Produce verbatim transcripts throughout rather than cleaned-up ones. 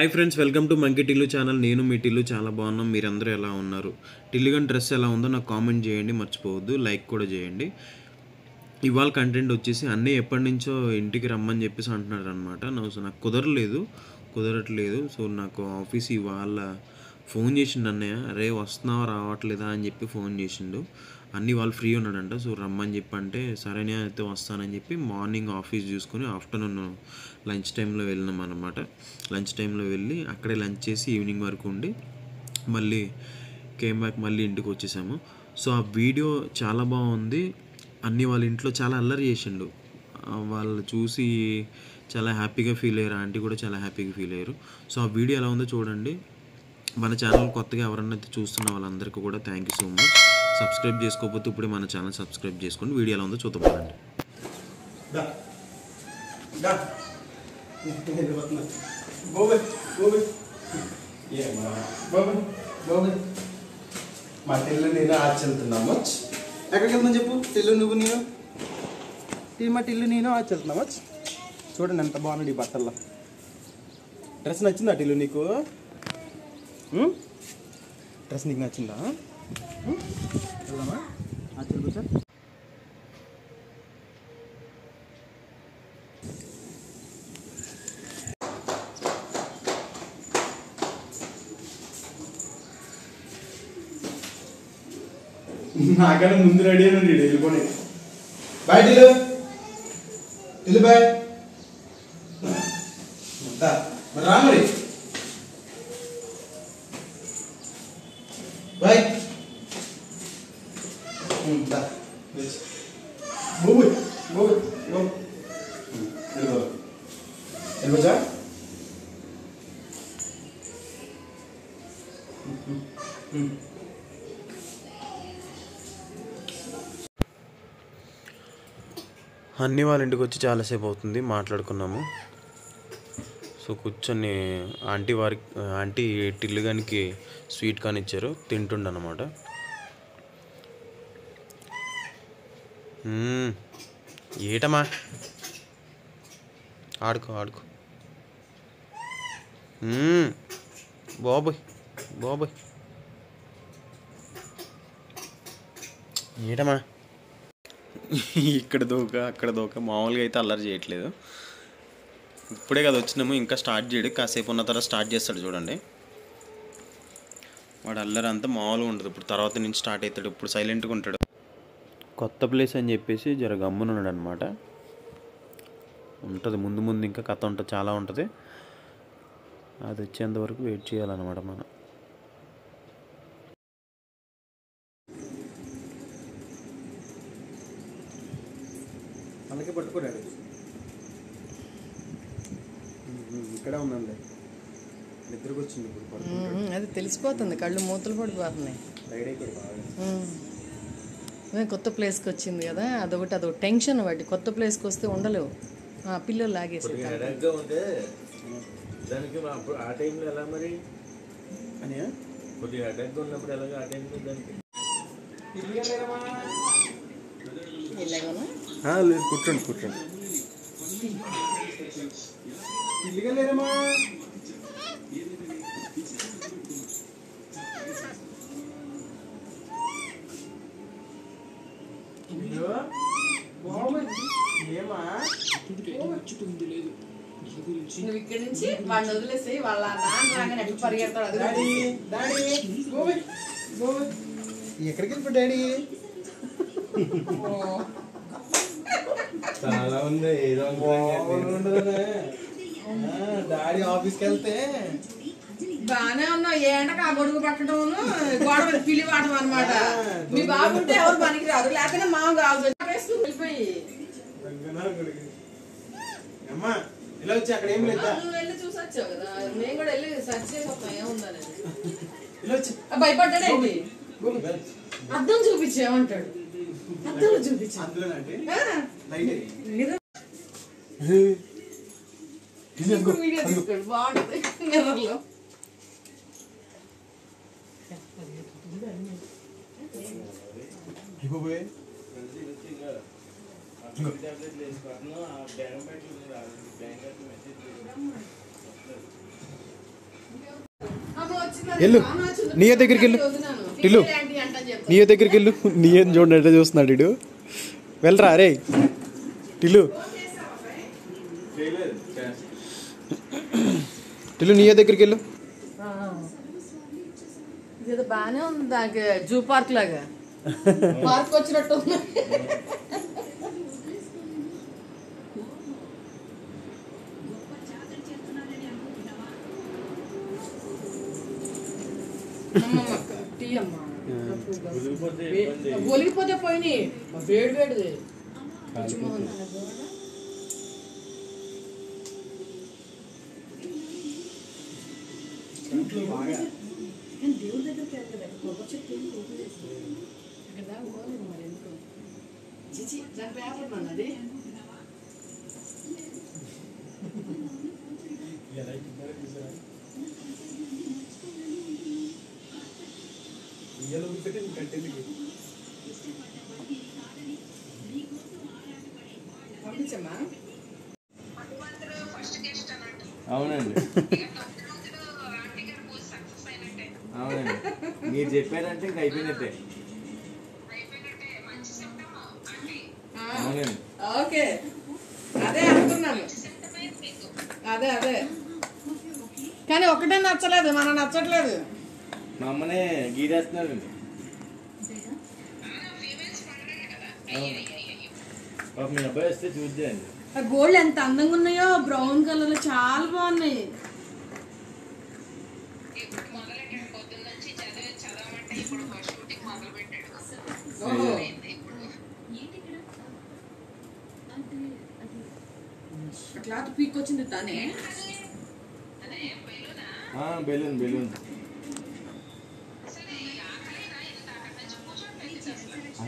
High friends welcome to monkey Tillu channel नेनु मी टिल्लू चाला बागुन्नाम मीरंदरू एला उन्नारू टिल्लू गन ड्रेस एला उंदो नाकु कामेंट चेयंडी मर्चिपोवद्दु लाइक कूडा चेयंडी। इवाल कंटेंट वच्चेसी अन्नी एप्पటి నుంచో ఇంటికి రమ్మని చెప్పేసి అంటున్నారు అన్నమాట। నాకు నాకు కుదరలేదు కుదరట్లేదు సో నాకు ఆఫీస్ ఇవాల ఫోన్ చేసిండు అన్నయ్య, అరే వస్తున్నావా రావట్లేదా అని చెప్పి ఫోన్ చేసిండు। అన్ని వాళ్ళు ఫ్రీ ఉన్నాడంట, సో రమ్మని చెప్పి అంటే సరేనే అయితే వస్తానని చెప్పి మార్నింగ్ ఆఫీస్ చూసుకొని ఆఫ్టర్నూన్ లంచ్ టైంలో వెళ్ళినాం అన్నమాట। లంచ్ టైంలో వెళ్ళి అక్కడే లంచ్ చేసి ఈవినింగ్ వరకు ఉండి మళ్ళీ కేమ్ బ్యాక్, మళ్ళీ ఇంటికి వచ్చేసాము। సో ఆ వీడియో చాలా బాగుంది। అన్ని వాళ్ళ ఇంట్లో చాలా అల్లరి చేసిండు, వాళ్ళు చూసి చాలా హ్యాపీగా ఫీల్ అయ్యారు, ఆంటీ కూడా చాలా హ్యాపీగా ఫీల్ అయ్యారు। సో ఆ వీడియో ఎలా ఉందో చూడండి। మన ఛానల్ కొత్తగా ఎవరైనా చూస్తున్న వాళ్ళందరికీ కూడా thank you so much. Subscribe చేసుకోకపోతే ఇప్పుడే మన ఛానల్ సబ్స్క్రైబ్ చేసుకోండి। వీడియో ఎలా ఉందో చూద్దాం రండి। దా దా గోవే గోవే యా మా గోవే గోవే మా టిల్లు నేను ఆచల్తున్నాము। ఎక్కడికి వెళ్తాం చెప్పు? టిల్లు నువ్వు నేను ఈ మా టిల్లు నేను ఆచల్తున్నాము। చూడండి ఎంత బాగుంది ఈ బట్టల్లో। డ్రెస్ నచ్చిందా టిల్లు నీకు? డ్రెస్ నీకు నచ్చిందా? నాకన్నా ముందు రెడీ అయ్యాను వెళ్ళిపోయి బాయ్ టిల్లు టిల్లు బాయ్ రామరి బాయ్ दा बस बोबो बोबो यो हेलो हेलो जा అన్ని వాళ్ళ ఇంటికి వచ్చి చాలా సేపు అవుతుంది, మాట్లాడుకున్నాము। సో కూర్చొని ఆంటీ వారి ఆంటీ టిల్లు గానికి స్వీట్ కాని ఇచ్చారు, తింటుండన్నమాట। ఏటమ్మా ఆడుకో ఆడుకో బాబోయ్ బాబోయ్ ఏటమ్మా ఇక్కడ దోక అక్కడ దోక మామూలుగా అయితే అల్లరి చేయట్లేదు, ఇప్పుడే కదా వచ్చినాము, ఇంకా స్టార్ట్ చేయడు, కాసేపు ఉన్న తర్వాత స్టార్ట్ చేస్తాడు। చూడండి వాడు అల్లరి అంతా మామూలుగా ఉండదు, ఇప్పుడు తర్వాత నుంచి స్టార్ట్ అవుతాడు, ఇప్పుడు సైలెంట్గా ఉంటాడు। కొత్త ప్లేస్ అని చెప్పేసి జర గమ్మునున్నాడు అనమాట। ఉంటుంది ముందు ముందు ఇంకా కథ ఉంటుంది, చాలా ఉంటుంది, అది వచ్చేంత వరకు వెయిట్ చేయాలన్నమాట మనం। అందుకే పట్టుకోరాడు, ఇక్కడే ఉందండి, నిద్రకు వచ్చింది ఇప్పుడు, అది తెలిసిపోతుంది, కళ్ళు మూతలు పడిపోతున్నాయి। కొత్త ప్లేస్కి వచ్చింది కదా అదొకటి, అదొక టెన్షన్ వాటి, కొత్త ప్లేస్కి వస్తే ఉండలేవు, పిల్లలు లాగేసి కూర్చోండి కూర్చోండి ఎక్కడికి వెళ్ళిపో డాడీ, చాలా ఉంది ఏదో డాడీ ఆఫీస్కి వెళ్తే బానే ఉన్నా ఏంటక ఆ గొడుగు పట్టడం గోడ పిలివాడడం అనమాట। మీ బాబుంటే ఎవరు పనికి రాదు, లేకపోతే మామ కాదు వెళ్ళిపోయి అమ్మా ఇలా వచ్చి అక్కడ ఏం లేదా వెళ్ళి చూసొచ్చావు కదా, నేను కూడా వెళ్ళి సర్చ్ చేసి వస్తాను ఏముందనేది, ఇలా వచ్చి భయపడ్డాడేంటి అద్దం చూపించేమంటాడు, అద్దం చూపించే అందులోనంటే లైట్ ఇదిగో వీడియో తీసుకోండి బాగుంది మిర్రర్లో ఇగోవే వెళ్ళు నీయ దగ్గరికి వెళ్ళు టిల్లు నీయ దగ్గరికి వెళ్ళు నీయం చూడండి ఎట్లా చూస్తున్నాడు ఇడు వెళ్ళరా రే టిల్లు టిల్లు నీయ దగ్గరికి వెళ్ళు ఇది బానే ఉంది దానికి జూ పార్క్ లాగా పార్క్ వచ్చినట్టు ఉంది येलो भी कटे कटे लगे कौन से मां भगवानंद्र फर्स्ट गेस्ट అన్నట్టు అవునండి భగవానंद्र ఆంటీ గారు పోస్ట్ సక్సెస్ అయినట్టే అవునండి మీరు చెప్పారంటే ఇంకా అయిపోయినట్టే అయిపోయినట్టే మంచి సిస్టమ్ ఆంటీ అవునండి ఓకే అదే అనుకున్నాను అదే అదే కానీ ఒకటే నచ్చలేదు మన నచ్చట్లేదు मामने गीरास्ना में अब मैं अब ऐसे चूज जाएंगे गोल्ड एंड तंदंग उन्हें यो ब्राउन कलर ले चाल बान नहीं मामले टेंट कोट ना ची ज़्यादा ज़्यादा मटे ये पढ़ो शूटिंग मामले में टेंट ओह ये टिकड़ा अधे अधे क्लास तो पीक कोचिंग देता नहीं अरे बेलून हाँ बेलून बेलून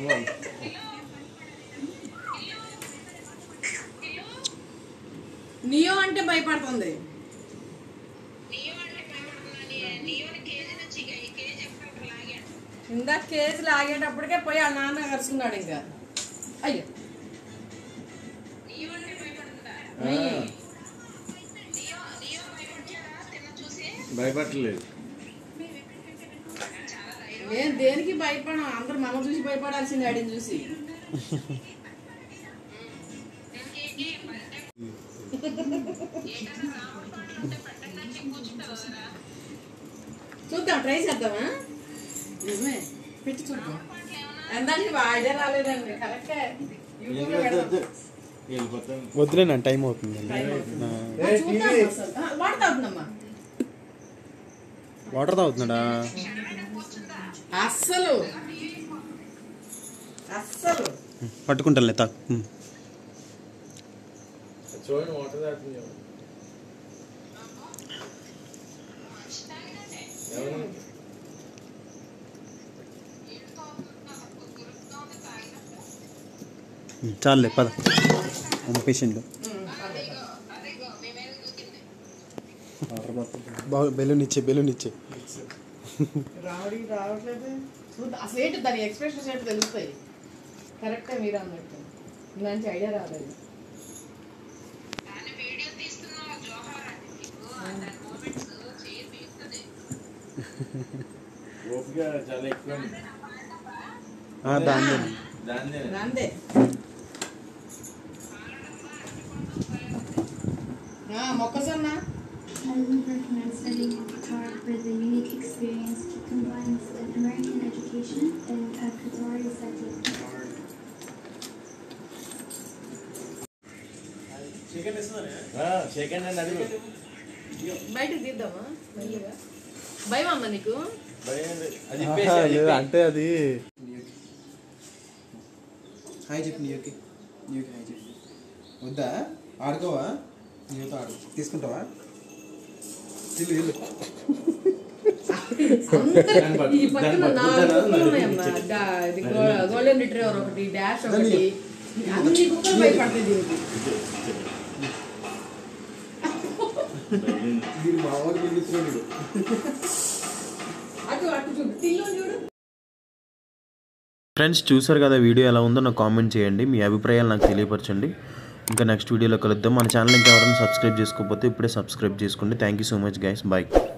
नियो अंटे भयपड़ुतुंदी नियो अंटे भयपड़ुतुंदी नियो केज नुंची केज एक्टर लागाडु इंदा केज लागाडप्पुडके పోయి ఆ నాన్న కర్చున్నాడు ఇంకా అయ్యో నిयो अंटे भयपड़ुतुंदा नियो नियो భయపడతాడా తిన్న చూసి భయపడలేదు ఏ దేనికి భయపడను అందరూ మనం చూసి భయపడాల్సింది ఆడిని చూసి చూద్దాం ట్రై చేద్దామా నిజమే పెట్టి చూద్దాం అందానికి వాయిదా రాలేదండి కరెక్టే యూట్యూబ్ లో పెడతాం వెళ్ళిపోతాం వద్దులేనా టైం అవుతుంది ఏ టీవీ వాటర్ తాగుతున్నామా వాటర్ తాగుతున్నాడా అసలు అసలు పట్టుకుంటలే తా చూడండి వాటర్ దాటింది చాలే పద పేషెంట్లు బెలూన్ ఇచ్చే బెలూన్ ఇచ్చే రావడి రావట్లేదు చూడు అసలు ఏంటి దాని ఎక్స్‌ప్రెషన్స్ ఏంటి తెలుస్తాయి కరెక్టే మీరు అన్నట్టు ఇలాంటి ఐడియా రావాలి దాని వీడియో తీస్తున్నా జోహార్ అంటే మీకు అండ్ మూమెంట్స్ షేర్ చేస్తది ఓపిగా చాలా ఎక్కువ ఆ దాందే దాందే దాందే ఆ మొక్కసన్న for the unique experience that combines an American education and a Qatari setting. Shaken isn't it? Ah, shaken and adu. Bite ididama, melliga. Bye mamma niku. Bye adi pesi ante adi. Hi Jipni okay. You hi Jipni. Odda aadukova. Niyo tho aadu. Teeskuntava. Tilu ilu. ఈ పక్కన నాలుగు ఉన్నాయమ్మా అది golden retriever ఒకటి dash ఒకటి అన్ని కుక్కలు భయపడతాయి దీనికి దీని మావర్ నిలుస్తున్నాడు అటు అటు చూడు టీలో చూడు ఫ్రెండ్స్ చూసారు కదా వీడియో ఎలా ఉందో నాకు కామెంట్ చేయండి మీ అభిప్రాయాలు నాకు తెలియపరచండి ఇంకా నెక్స్ట్ వీడియోలో కలుద్దాం మన ఛానల్ ఇంకా ఎవరైనా సబ్స్క్రైబ్ చేసుకోకపోతే ఇప్పుడే సబ్స్క్రైబ్ చేసుకోండి thank you so much guys by